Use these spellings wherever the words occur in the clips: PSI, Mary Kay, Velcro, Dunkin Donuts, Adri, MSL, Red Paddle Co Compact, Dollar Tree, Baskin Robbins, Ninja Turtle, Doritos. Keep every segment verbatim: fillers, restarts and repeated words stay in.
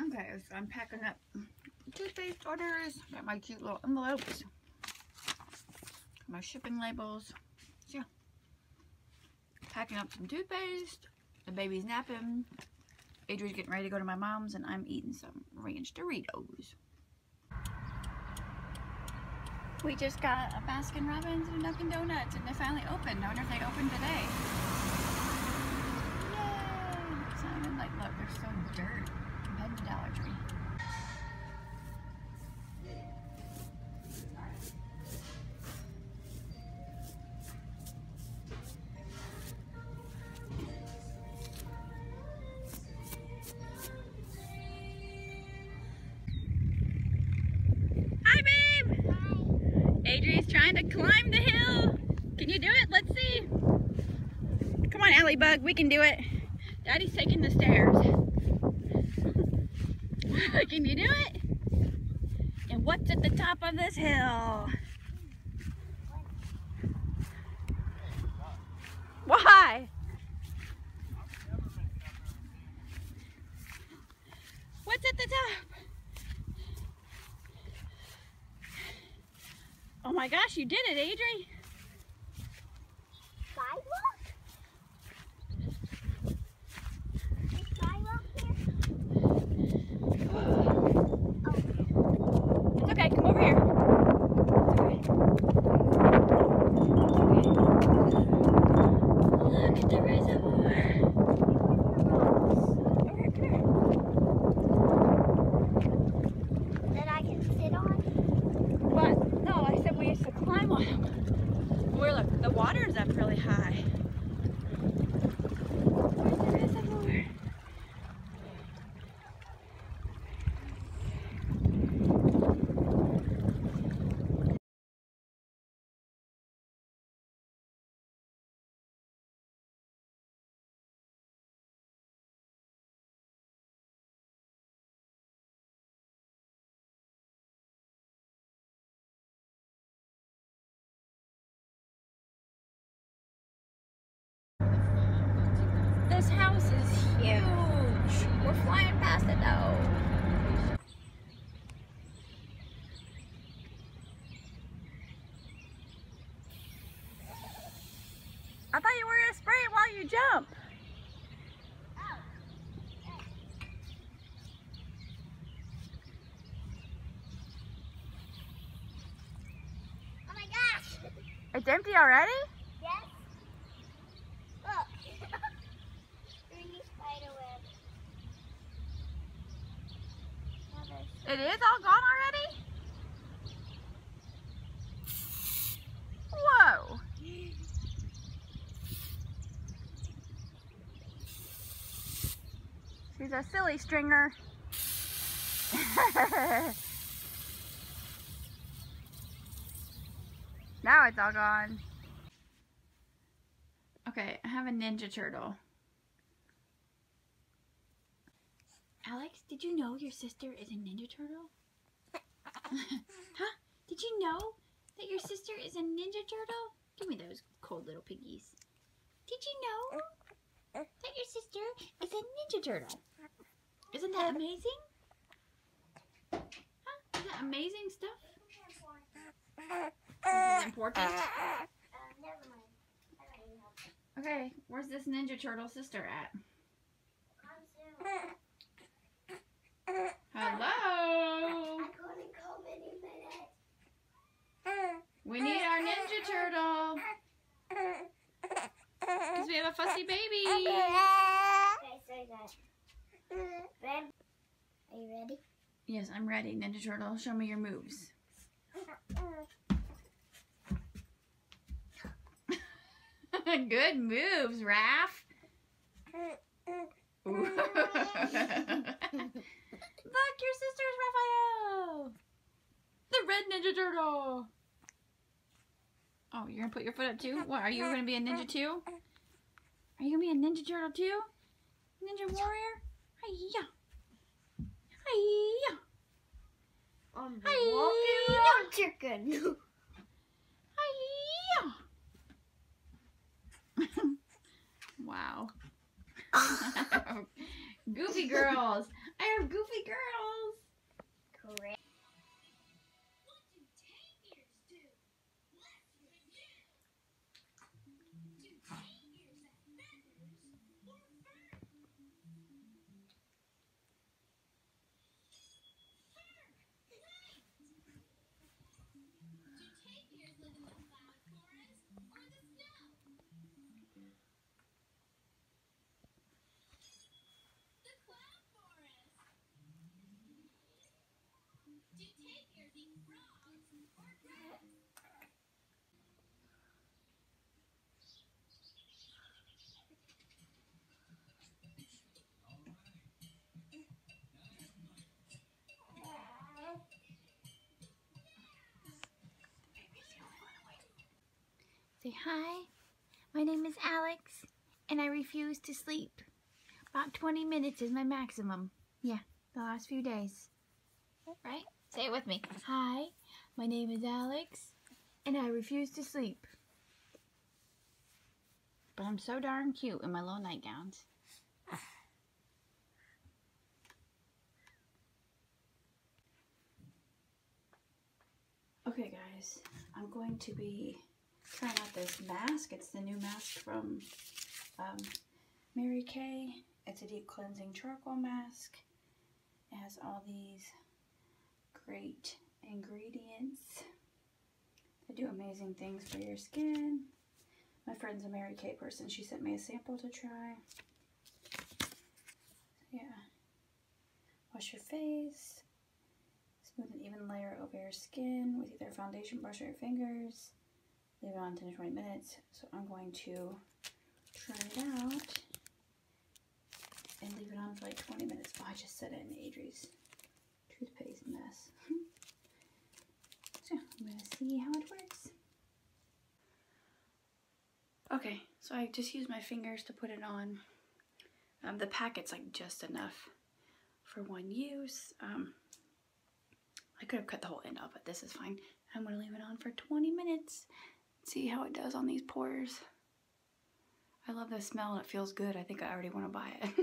Okay, so I'm packing up toothpaste orders. Got my cute little envelopes. My shipping labels. So, yeah. Packing up some toothpaste. The baby's napping. Adrian's getting ready to go to my mom's, and I'm eating some ranch Doritos. We just got a Baskin Robbins and a Dunkin Donuts, and they finally opened. I wonder if they opened today. Yay! It's not even like, look, they're so dirt compared to Dollar Tree. Adrian's trying to climb the hill. Can you do it? Let's see. Come on, Alley Bug. We can do it. Daddy's taking the stairs. Can you do it? And what's at the top of this hill? Why? What's at the top? Oh my gosh, you did it, Adri! Sidewalk? Is sidewalk here? Oh. It's okay, come over here. It's okay. Look at the reservoir. This house is huge. We're flying past it though. I thought you were gonna spray it while you jump. Oh my gosh! It's empty already? It is all gone already? Whoa! She's a silly stringer. Now it's all gone. Okay, I have a Ninja Turtle. Alex, did you know your sister is a Ninja Turtle? Huh? Did you know that your sister is a Ninja Turtle? Give me those cold little piggies. Did you know that your sister is a Ninja Turtle? Isn't that amazing? Huh? Isn't that amazing stuff? This is important. Okay, where's this Ninja Turtle sister at? Hello! I'm gonna come any minute. We need our Ninja Turtle. Because we have a fussy baby. Okay, so you got it. Ben, are you ready? Yes, I'm ready, Ninja Turtle. Show me your moves. Good moves, Raph. Look, your sister's Raphael! The red Ninja Turtle! Oh, you're gonna put your foot up too? What, are you gonna be a ninja too? Are you gonna be a Ninja Turtle too? Ninja warrior? Hi-ya! Hi-ya! I'm the walking little chicken! Hi-ya! Wow. Goofy girls! I they're goofy girls. Correct. What do tapirs do? Let's review. Do tapirs have feathers or fur? Fur. Right. Do tapirs live in the cloud forest or the snow? Do tapirs eat frogs or grass? Say hi, my name is Alex, and I refuse to sleep. About twenty minutes is my maximum. Yeah, the last few days. Right? Say it with me. Hi, my name is Alex, and I refuse to sleep. But I'm so darn cute in my little nightgowns. Okay guys, I'm going to be trying out this mask. It's the new mask from um, Mary Kay. It's a deep cleansing charcoal mask. It has all these great ingredients. They do amazing things for your skin. My friend's a Mary Kay person. She sent me a sample to try. Yeah. Wash your face. Smooth an even layer over your skin with either a foundation brush or your fingers. Leave it on ten to twenty minutes. So I'm going to try it out and leave it on for like twenty minutes. Oh, I just set it in Adri's toothpaste mess. So I'm gonna see how it works. Okay, so I just used my fingers to put it on. Um, the packet's like just enough for one use. Um, I could have cut the whole end off, but this is fine. I'm gonna leave it on for twenty minutes. See how it does on these pores. I love the smell and it feels good. I think I already want to buy it.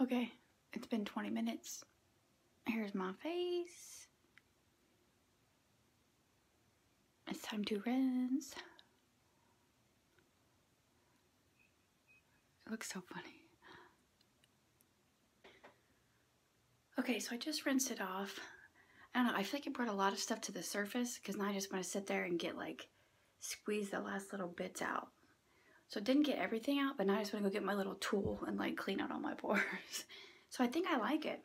Okay. It's been twenty minutes. Here's my face. It's time to rinse. It looks so funny. Okay, so I just rinsed it off. I don't know, I feel like it brought a lot of stuff to the surface because now I just want to sit there and get like, squeeze the last little bits out. So it didn't get everything out, but now I just want to go get my little tool and like clean out all my pores. So I think I like it.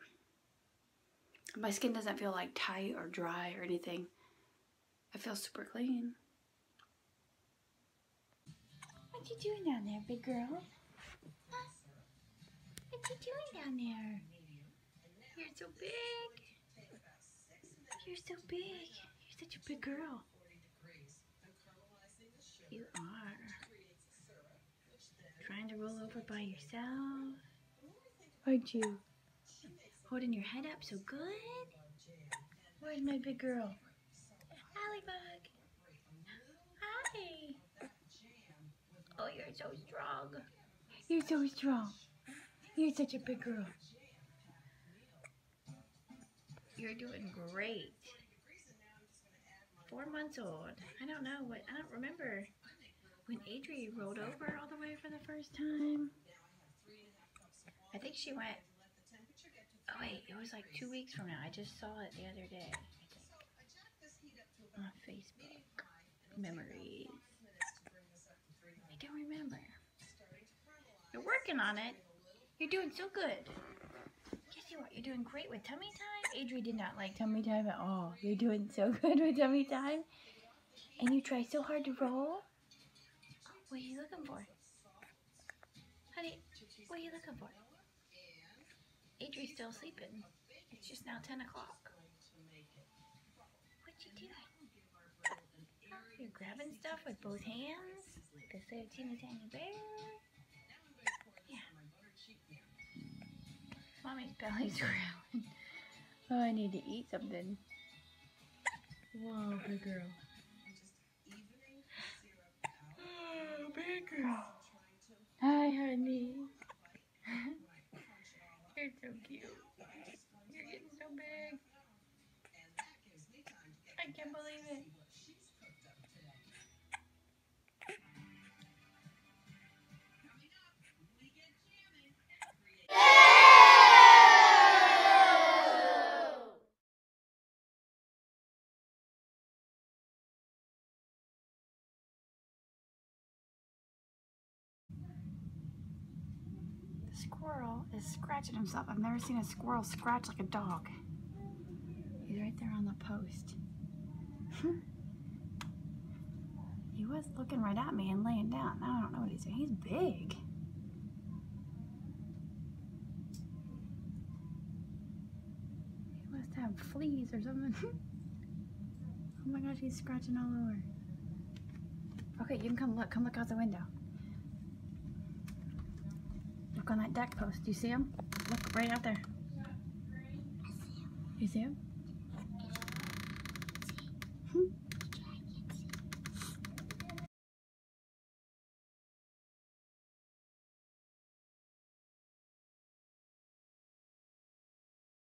My skin doesn't feel like tight or dry or anything. I feel super clean. What you doing down there, big girl? Huh? What you doing down there? You're so big. You're so big. You're such a big girl. You are. Trying to roll over by yourself. Aren't you? Holding your head up so good? Where's my big girl? Allybug! Hi! Oh, you're so strong. You're so strong. You're such a big girl. You're doing great. Four months old. I don't know what, I don't remember when Adri rolled over all the way for the first time. I think she went, oh wait, it was like two weeks from now. I just saw it the other day, I think, on Facebook memories. I don't remember. You're working on it. You're doing so good. Guess you what, you're doing great with tummy time. Adri did not like tummy time at all. You're doing so good with tummy time. And you try so hard to roll. What are you looking for? Honey, what are you looking for? Adri's still sleeping. It's just now ten o'clock. What you doing? Oh, you're grabbing stuff with both hands? Like a little teeny tiny bear? Yeah. Mommy's belly's growling. Oh, I need to eat something. Whoa, big girl. Oh, big girl. Hi, honey. squirrel is scratching himself. I've never seen a squirrel scratch like a dog. He's right there on the post. He was looking right at me and laying down. Now I don't know what he's doing. He's big. He must have fleas or something. Oh my gosh, he's scratching all over. Okay, you can come look. Come look out the window. Look on that deck post. Do you see him? Look right out there. You see him?